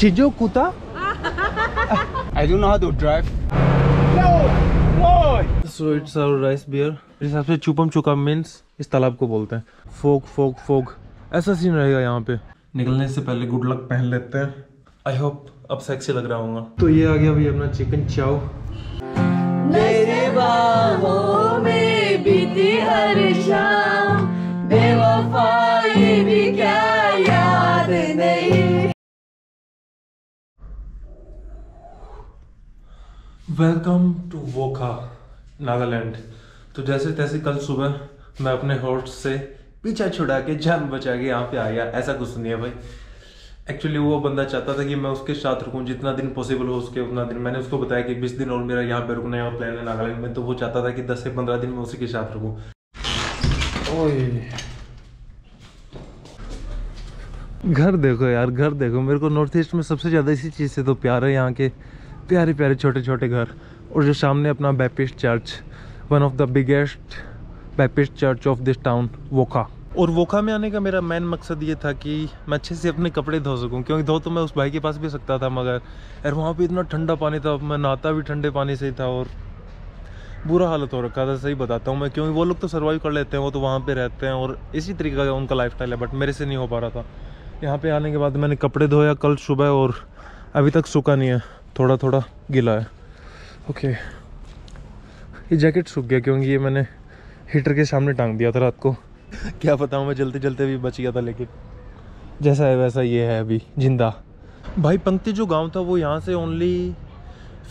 Shijokuta? I don't know how to drive. No! So it's our rice beer. This is chupam chukam means is talab ko bolte hain. Fog, fog, fog. ऐसा scene रहेगा यहाँ पे. निकलने से पहले good luck पहन लेते हैं. I hope अब सेक्सी लग रहा होगा. तो ये आ गया भाई अपना चिकन चाव. मेरे बाहों में बीती हर शाम, बेवफाई भी क्या याद नहीं. Welcome to Wokha Nagaland. तो जैसे तैसे कल सुबह मैं अपने हॉर्स से पीछा छुड़ा के जान बचा के यहाँ पे आया. ऐसा कुछ नहीं है भाई. एक्चुअली वो बंदा चाहता था कि मैं उसके साथ रुकूं जितना दिन पॉसिबल हो उसके उतना दिन. मैंने उसको बताया कि 20 दिन और मेरा यहाँ पे रुकने का प्लान है नागालैंड में. तो वो चाहता था कि 10 से 15 दिन में उसी के साथ रुकूं. ओए घर देखो यार, घर देखो. मेरे को नॉर्थ ईस्ट में सबसे ज़्यादा इसी चीज़ से तो प्यार है. यहाँ के प्यारे प्यारे छोटे छोटे घर. और जो सामने अपना Baptist church, one of the biggest Baptist church of this town Wokha. और वोखा में आने का मेरा मेन मकसद ये था कि मैं अच्छे से अपने कपड़े धो सकूं. क्योंकि धो तो मैं उस भाई के पास भी सकता था, मगर यार वहाँ पे इतना ठंडा पानी था. मैं नहाता भी ठंडे पानी से ही था और बुरा हालत हो रखा था, सही बताता हूँ मैं. क्योंकि वो लोग तो सर्वाइव कर लेते हैं, वो तो वहाँ पे रहते हैं और इसी तरीके का उनका लाइफस्टाइल है. बट मेरे से नहीं हो पा रहा था. यहाँ पर आने के बाद मैंने कपड़े धोया कल सुबह और अभी तक सूखा नहीं है, थोड़ा थोड़ा गीला है. ओके ये जैकेट सूख गया क्योंकि ये मैंने हीटर के सामने टांग दिया था रात को. क्या बताऊँ मैं, जलते जलते भी बच गया था. लेकिन जैसा है वैसा ये है अभी जिंदा. भाई पंक्ति जो गांव था वो यहाँ से ओनली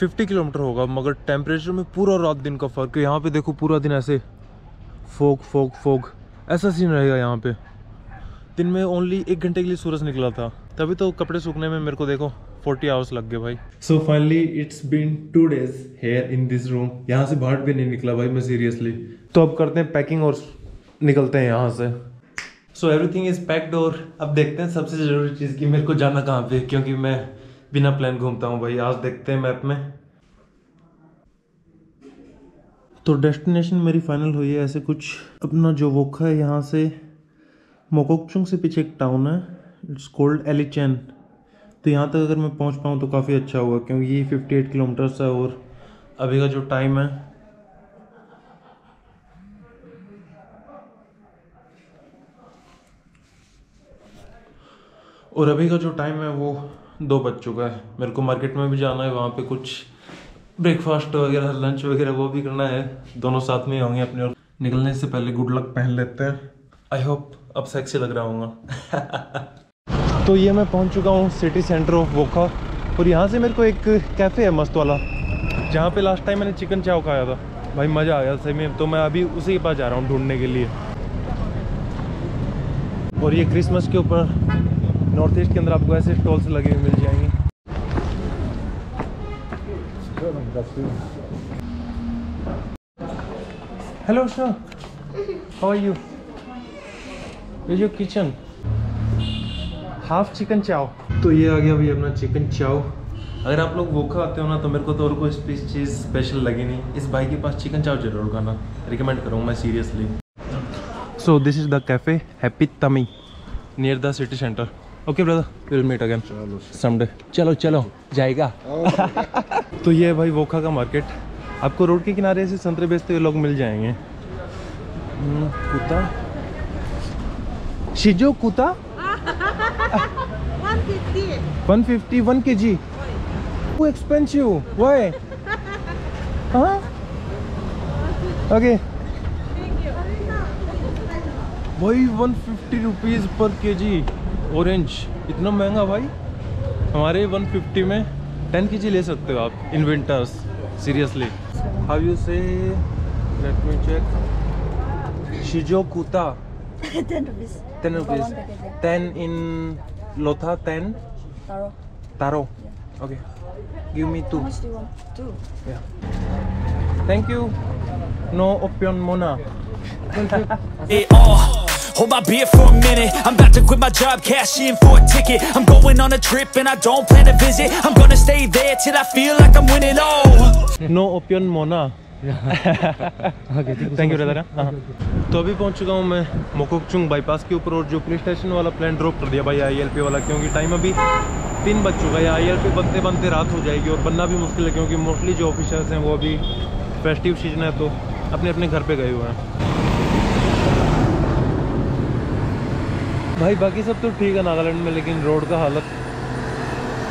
50 किलोमीटर होगा, मगर टेम्परेचर में पूरा रात दिन का फ़र्क है. यहाँ पे देखो पूरा दिन ऐसे फोग फोग फोग ऐसा सीन रहेगा. यहाँ पे दिन में ओनली 1 घंटे के लिए सूरज निकला था, तभी तो कपड़े सूखने में मेरे को देखो 40 आवर्स लग गए भाई. So finally it's been 2 days here in this room. यहाँ से बाहर भी नहीं निकला भाई मैं सीरियसली. तो अब करते हैं पैकिंग और निकलते हैं यहाँ से. सो एवरीथिंग इज़ पैक्ड और अब देखते हैं सबसे ज़रूरी चीज़ कि मेरे को जाना कहाँ पे. क्योंकि मैं बिना प्लान घूमता हूँ भाई. आज देखते हैं मैप में. तो डेस्टिनेशन मेरी फाइनल हुई है ऐसे कुछ. अपना जो वोखा है यहाँ से मोकोकचुंग से पीछे एक टाउन है, इट्स कॉल्ड एलिचैन. तो यहाँ तक अगर मैं पहुँच पाऊँ तो काफ़ी अच्छा हुआ क्योंकि ये 58 किलोमीटर्स है. और अभी का जो टाइम है 2 बज चुका है. मेरे को मार्केट में भी जाना है, वहाँ पे कुछ ब्रेकफास्ट वगैरह लंच वगैरह वो भी करना है. दोनों साथ में ही होंगे अपने. और निकलने से पहले गुड लक पहन लेते हैं. आई होप अब सेक्सी लग रहा होगा. तो ये मैं पहुँच चुका हूँ सिटी सेंटर ऑफ वोखा. और यहाँ से मेरे को एक कैफ़े है मस्त वाला, जहाँ पर लास्ट टाइम मैंने चिकन चाव खाया था. भाई मज़ा आया सही में. तो मैं अभी उसी के पास जा रहा हूँ ढूंढने के लिए. और ये क्रिसमस के ऊपर नॉर्थ ईस्ट के अंदर आपको ऐसे स्टॉल्स लगे हुए मिल जाएंगे. Hello sir, how are you? Is your kitchen half chicken chow? तो ये आ गया भाई अपना चिकन चाव. अगर आप लोग वोखा आते हो ना तो मेरे को तो और कोई चीज़ स्पेशल लगी नहीं. इस भाई के पास चिकन चाव जरूर खाना, रिकमेंड करूँगा मैं seriously. So this is the cafe happy tummy near the city centre. Okay brother, will meet again someday. चलो चलो जाएगा. तो ये है भाई वोखा का मार्केट. आपको रोड के किनारे से संतरे बेचते हुए लोग मिल जाएंगे. कुता शिजो कुता 150 1 kg. वो एक्सपेंसिव वाई. हाँ ओके. भाई 150 रुपीज़ पर केजी ऑरेंज, इतना महंगा भाई. हमारे 150 में 10 kg ले सकते हो आप in winters seriously. How you say, let me check. शिजोकुता 10 रुपीज़ 10 इन लोथा 10 तारो. Okay give me 2. Thank you. No ओपियन Mona. Hold my beer for a minute. I'm about to quit my job, cash in for a ticket. I'm going on a trip and I don't plan to visit. I'm gonna stay there till I feel like I'm winning all. No opinion, Mona. Okay, thank you brother. तो अभी पहुंच चुका हूं मैं Mokokchung bypass के ऊपर और जो पुलिस स्टेशन वाला प्लान ड्रॉप कर दिया भाई ILP वाला, क्योंकि टाइम अभी 3 बज चुका है। ILP बनते बनते रात हो जाएगी और बनना भी मुश्किल है, क्योंकि मोस्टली जो ऑफिसर्स हैं वो अभी फेस्टिव सीजन है तो अपने अपने घर पे गए हुए हैं भाई। बाकी सब तो ठीक है नागालैंड में, लेकिन रोड का हालत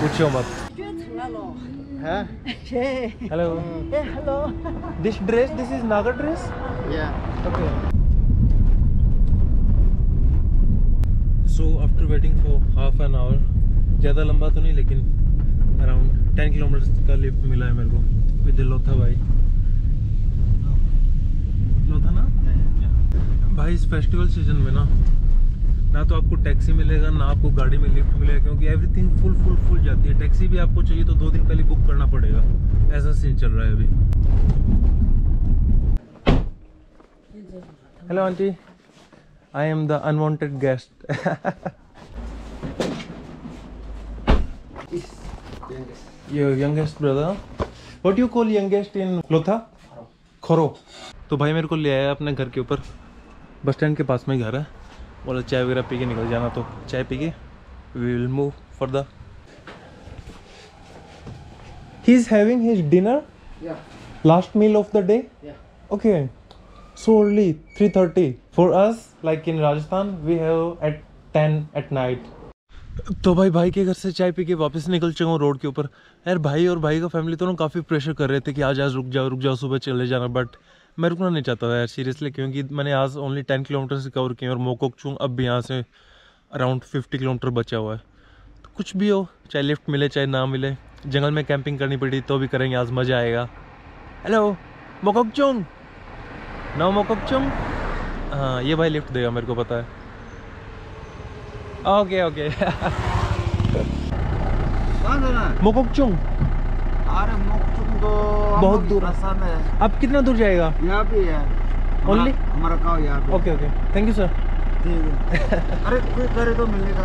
पूछो मत। Hello hello, this is Naga dress? या okay. So after waiting for half an hour, ज़्यादा लंबा तो नहीं लेकिन अराउंड 10 किलोमीटर्स का लिफ्ट मिला है मेरे को विद लोथा भाई। लोथा ना भाई, इस फेस्टिवल सीजन में ना तो आपको टैक्सी मिलेगा ना आपको गाड़ी में लिफ्ट मिलेगा, क्योंकि एवरीथिंग फुल जाती है। टैक्सी भी आपको चाहिए तो 2 दिन पहले बुक करना पड़ेगा, ऐसा सीन चल रहा है अभी। Hello aunty, I am the unwanted guest. Your youngest brother, what you call youngest in Lotha? खोरो। तो भाई मेरे को ले आया अपने घर के ऊपर, बस स्टैंड के पास में घर है, बोला चाय वगैरह पी के निकल जाना, तो चाय पी के we will move for the. He is having his dinner, last meal of the day. Okay, so early 3:30 for us, like in Rajasthan we have at 10 at night. तो भाई के घर से चाय पी के वापस निकल चुका हूँ रोड के ऊपर। यार भाई और भाई का फैमिली तो ना काफ़ी प्रेशर कर रहे थे कि आज रुक जाओ सुबह चले जाना, बट मैं रुकना नहीं चाहता था यार सीरियसली, क्योंकि मैंने आज ओनली 10 किलोमीटर्स कवर किए और मोकोकचुंग अब भी यहाँ से अराउंड 50 किलोमीटर बचा हुआ है। तो कुछ भी हो, चाहे लिफ्ट मिले चाहे ना मिले, जंगल में कैंपिंग करनी पड़ी तो भी करेंगे, आज मज़ा आएगा। Hello Mokokchung, no Mokokchung. हाँ ये भाई लिफ्ट देगा मेरे को पता है। Okay okay. मोकोकचुंग बहुत दूर आसाम है। अब कितना दूर जाएगा? यहाँ पे है ओनली हमारा गाँव यहाँ पे। Okay okay, thank you sir. अरे कोई करे तो मिलेगा।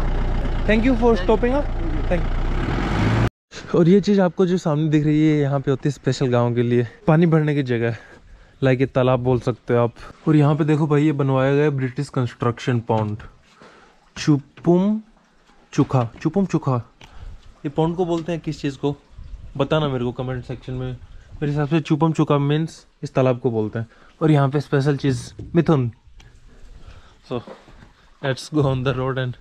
Thank you for stopping up, thank you. और ये चीज़ आपको जो सामने दिख रही है यहाँ पे होती है स्पेशल गाँव के लिए पानी भरने की जगह, लाइक ये तालाब बोल सकते हो आप। और यहाँ पे देखो भाई ये बनवाया गया ब्रिटिश कंस्ट्रक्शन पॉन्ड चुपुम चुखा। ये पॉन्ड को बोलते हैं किस चीज़ को बताना मेरे को कमेंट सेक्शन में। मेरे हिसाब से चुपम चुका मीन्स इस तालाब को बोलते हैं। और यहाँ पे स्पेशल चीज़ mithun. So let's go on the road and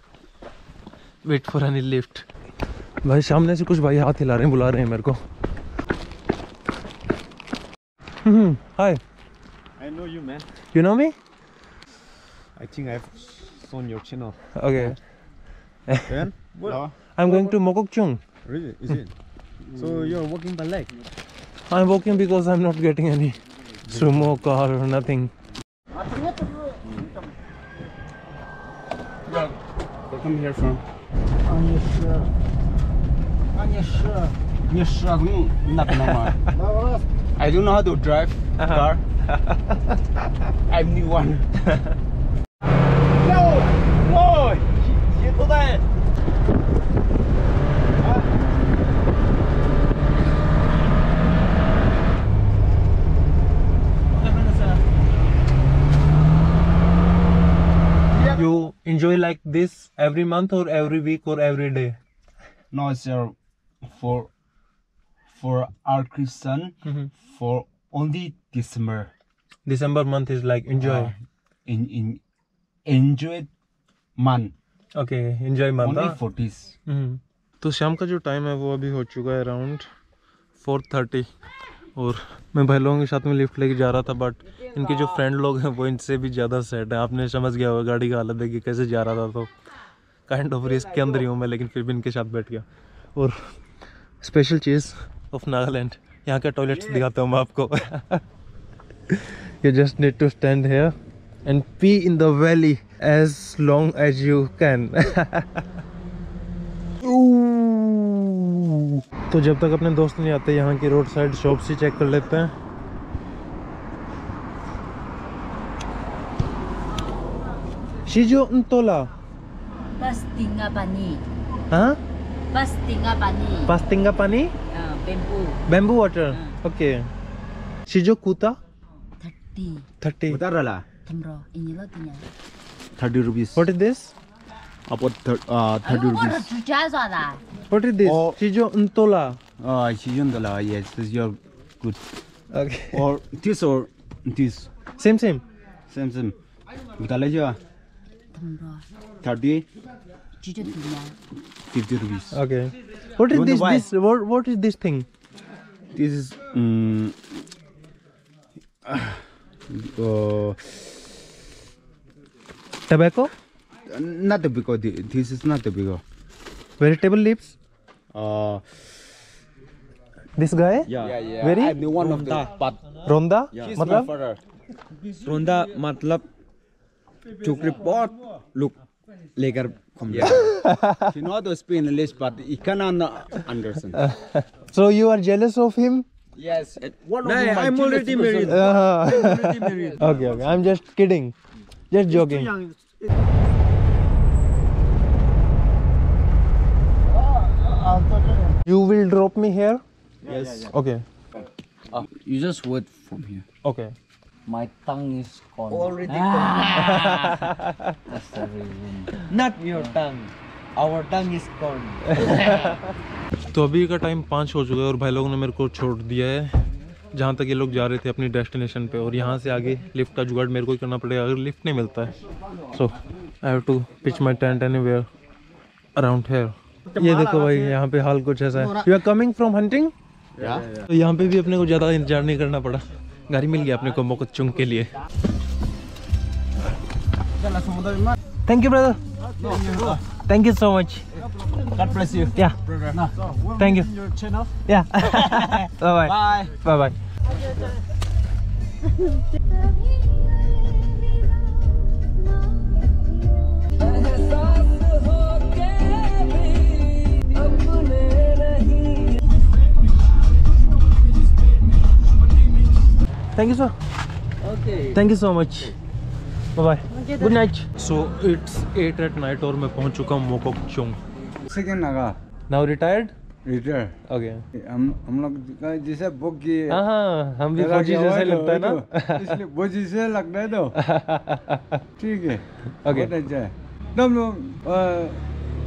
wait for any lift. भाई सामने से कुछ भाई हाथ हिला रहे हैं, बुला रहे हैं मेरे को। Hi, I know you man, you know me, I think I have seen your channel. Okay, I am going to Mokokchung. Really, is it? So you're walking by leg? I'm walking because I'm not getting any sumo car or nothing. Where come here from? I don't know how to drive car. I'm new one. Enjoy like this every month or every week or every day? No, it's for our Christian, for only December. December month is like enjoy. Enjoy month. Okay, enjoy month. Only for this. तो शाम का जो time है वो अभी हो चुका है अराउंड 4:30 और मैं भाई लोगों के साथ में लिफ्ट लेके जा रहा था, बट इनके जो फ्रेंड लोग हैं वो इनसे भी ज़्यादा सेट हैं। आपने समझ गया होगा गाड़ी का हालत देखिए कैसे जा रहा था, तो काइंड ऑफ रिस्क के अंदर ही हूँ मैं, लेकिन फिर भी इनके साथ बैठ गया। और स्पेशल चीज़ ऑफ नागालैंड, यहाँ का टॉयलेट्स दिखाता हूँ मैं आपको। You just need to stand here and pee in the valley as long as you can. तो जब तक अपने दोस्त नहीं आते यहाँ की रोड साइड शॉप से चेक कर लेते हैं। शिजो ntोला पास्टिंगा पानी, bamboo water. Okay Shijokuta? 30. 30. 30 rupees. What is this? About 30 rupees. What is this? Oh. Shijontola. Oh, Shijontola, yes, this is your good. Okay. Or this? Same, same. Same, same. What 30. 50 rupees. Okay. What is this? What is this thing? This is tobacco? Not tobacco. This is not tobacco. Vegetable leaves? This guy? Yeah, yeah, yeah. Very? I'm the one of the part. Ronda? Yeah. He's my father. Ronda matlab to report look later. Yeah. She knows to speak English, but he cannot understand. So you are jealous of him? Yes. I'm already married. Okay, okay. I'm just kidding. Just joking. You will drop me here? Yes. Yeah, yeah. Okay. You just wait from here. Okay. My tongue is gone. Already gone. That's the reason. Not your tongue. Our tongue is gone. तो अभी का time 5 हो चुका है और भाई लोगों ने मेरे को छोड़ दिया है जहाँ तक ये लोग जा रहे थे अपनी डेस्टिनेशन पे और यहाँ से आगे लिफ्ट का जुगाड़ मेरे को ही करना पड़ेगा अगर लिफ्ट नहीं मिलता है so I have to pitch my tent anywhere around here ये देखो भाई यहाँ पे हाल कुछ ऐसा है you are coming from hunting तो यहाँ पे भी अपने को ज़्यादा इंतजार नहीं करना पड़ा गाड़ी मिल गई अपने को मोकोकचुंग के लिए thank you brother thank you so much God bless you yeah no. Thank you your channel yeah bye bye bye bye Thank you sir okay thank you so much bye bye good night so it's 8 at night और मैं पहुंच चुका हूं Mokokchung Second Naga. Now retired? Retired. Okay. हम लोग जैसे bogie हाँ हम भी बोगी जैसे लगता है ना इसलिए बोगी से लगता है तो ठीक है ओके अच्छा हम लोग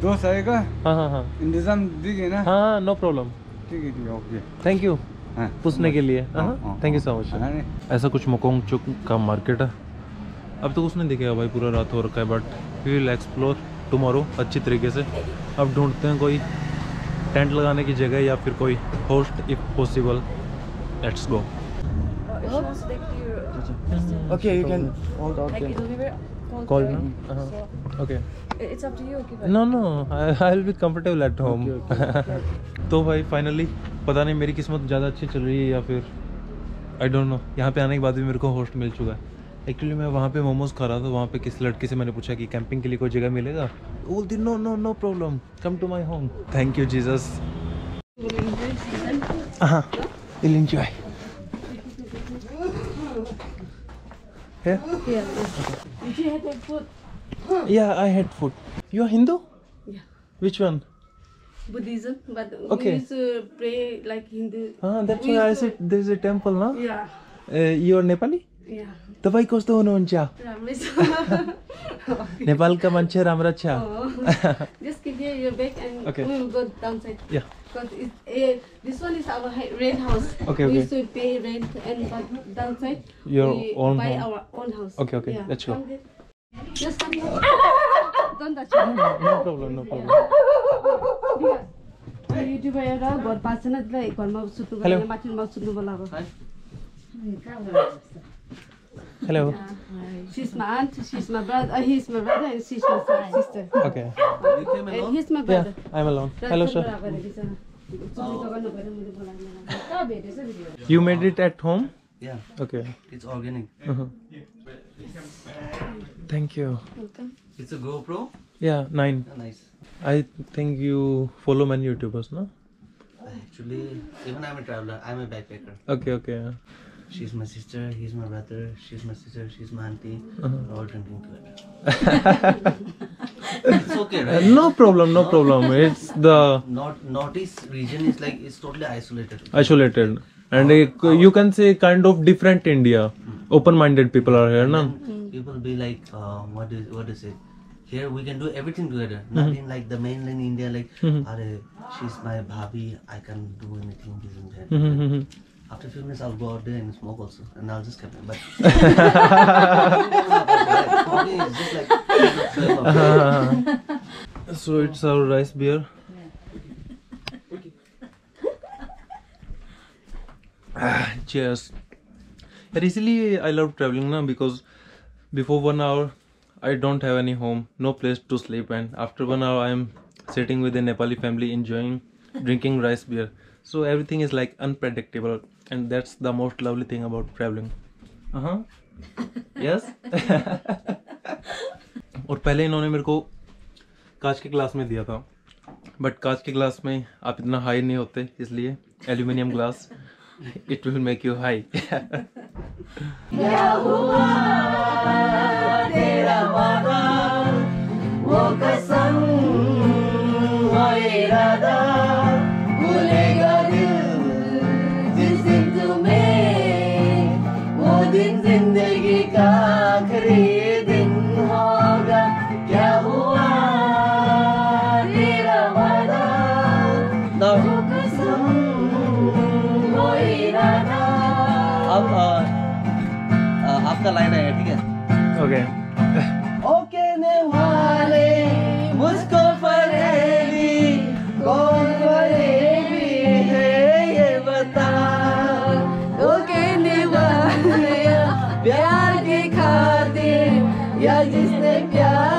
दो साल का हाँ हाँ हाँ इंतजाम दीजिए ना हाँ no problem ठीक है ओके thank you पूछने के लिए हाँ thank you so much ऐसा कुछ मोकोकचुंग का मार्केट है अब तो उसने दिखेगा भाई पूरा रात हो रखा है but we will explore tomorrow अच्छी तरीके से अब ढूंढते हैं कोई टेंट लगाने की जगह या फिर कोई host if possible let's go okay you can hold out call okay it's up to you okay no no I will be comfortable at home तो भाई फाइनली पता नहीं मेरी किस्मत ज़्यादा अच्छी चल रही है या फिर आई डोंट नो यहाँ पे आने के बाद भी मेरे को होस्ट मिल चुका है एक्चुअली मैं वहाँ पे मोमोज खा रहा था वहाँ पे किस लड़की से मैंने पूछा कि कैंपिंग के लिए कोई जगह मिलेगा बोलती no no no problem come to my home thank you Jesus हाँ will enjoy yeah I had food you are Hindu which one Buddhism but okay. we used to pray like Hindu हाँ that's why I said there is a temple ना yeah you are Nepali yeah तो भाई कुछ तो होना उनचा नेपाल का मंचे रामरचा just keep here your back and okay. we will go downside yeah because this one is our rent house okay, okay. we used to pay rent and downside your we own buy home. our own house okay okay yeah. let's go just come here don't touch it no problem no problem yeah. you buy it all but pasana like one mouse to go machine mouse to bolava Hello. Yeah. She's my aunt. She's my brother. He's my brother, and she's my sister. Okay. You came alone? He's my brother. Yeah, I'm alone. Hello, sir. You made it at home? Yeah. Okay. It's organic. Thank you. Welcome. It's a GoPro? Yeah, 9. Oh, nice. I think you follow many YouTubers, no? Actually, even I'm a traveler. I'm a backpacker. Okay. Okay. She's my sister, he's my brother, she's my sister, she's my auntie. We're all drinking together. It's okay, right? No problem, no problem. It's the northeast region is like it's totally isolated. Isolated. and you can say kind of different India. Open-minded people are here, na? People be like, what is it? Here we can do everything together. Nothing like the mainland India, like, she's my bhabhi, I can do anything, this and that. After a few minutes, I'll go out there and smoke also, and I'll just keep it. But it's just like so it's our rice beer. Cheers. Recently, I love traveling now because before 1 hour, I don't have any home, no place to sleep, and after 1 hour, I am sitting with a Nepali family, enjoying, drinking rice beer. So everything is like unpredictable, and that's the most lovely thing about traveling. Yes. और पहले इन्होंने मेरे को कांच के glass में दिया था, but कांच के ग्लास में आप इतना हाई नहीं होते, इसलिए aluminium glass, it will make you high. आपका लाइन है, ठीक है? ओके ओके ने वाले मुझको फरेबी कौन फरेबी है ये बता, ओके ने वाले प्यार की खातिर या जिसने प्यार